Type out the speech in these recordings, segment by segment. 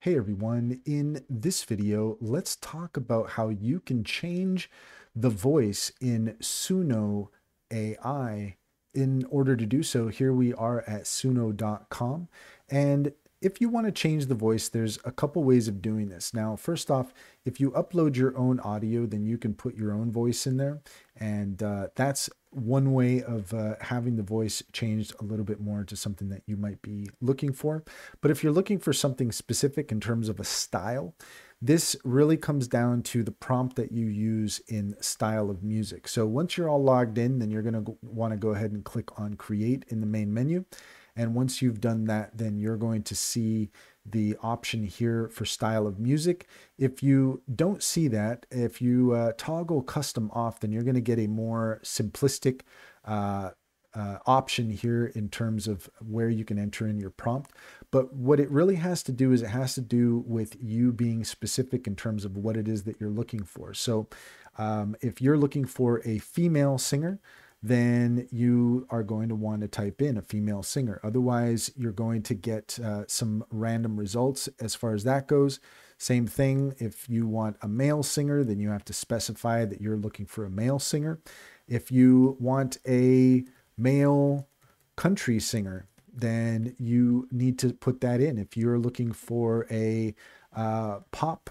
Hey everyone, in this video, let's talk about how you can change the voice in Suno AI. In order to do so, here we are at suno.com. And if you want to change the voice, there's a couple ways of doing this. Now, first off, if you upload your own audio, then you can put your own voice in there. And that's one way of having the voice changed a little bit more to something that you might be looking for. But if you're looking for something specific in terms of a style, this really comes down to the prompt that you use in style of music. So once you're all logged in, then you're going to want to go ahead and click on Create in the main menu. And once you've done that, then you're going to see the option here for style of music. If you don't see that, if you toggle custom off, then you're going to get a more simplistic option here in terms of where you can enter in your prompt. But what it really has to do is it has to do with you being specific in terms of what it is that you're looking for. So if you're looking for a female singer, then you are going to want to type in a female singer. Otherwise, you're going to get some random results as far as that goes. Same thing, if you want a male singer, then you have to specify that you're looking for a male singer. If you want a male country singer, then you need to put that in. If you're looking for a pop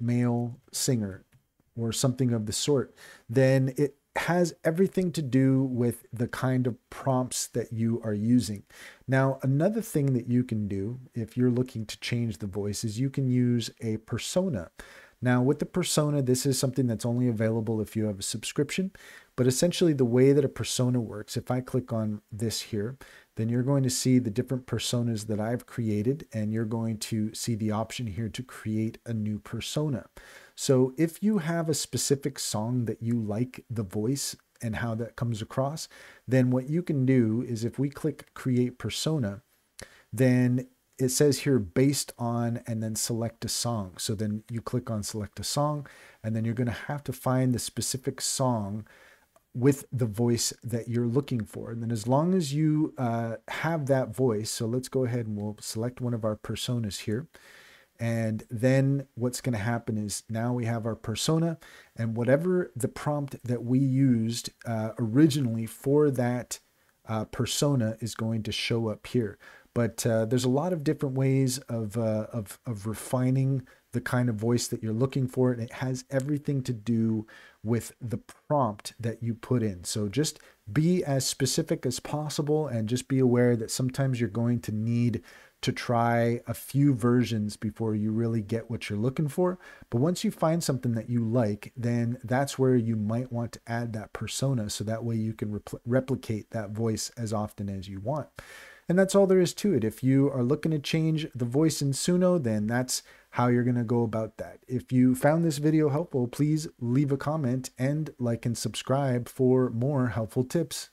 male singer or something of the sort, then it has everything to do with the kind of prompts that you are using. Now, another thing that you can do if you're looking to change the voice is you can use a persona. Now, with the persona, this is something that's only available if you have a subscription, but essentially the way that a persona works, if I click on this here, then you're going to see the different personas that I've created, and you're going to see the option here to create a new persona. So if you have a specific song that you like the voice and how that comes across, then what you can do is if we click Create Persona, then it says here based on, and then select a song. So then you click on select a song, and then you're going to have to find the specific song with the voice that you're looking for. And then as long as you have that voice, so let's go ahead and we'll select one of our personas here. And then what's going to happen is now we have our persona, and whatever the prompt that we used originally for that persona is going to show up here. But there's a lot of different ways of refining the kind of voice that you're looking for, and it has everything to do with the prompt that you put in. So just be as specific as possible, and just be aware that sometimes you're going to need to try a few versions before you really get what you're looking for. But once you find something that you like, then that's where you might want to add that persona, so that way you can replicate that voice as often as you want. And that's all there is to it. If you are looking to change the voice in Suno, then that's how you're going to go about that. If you found this video helpful, please leave a comment and like and subscribe for more helpful tips.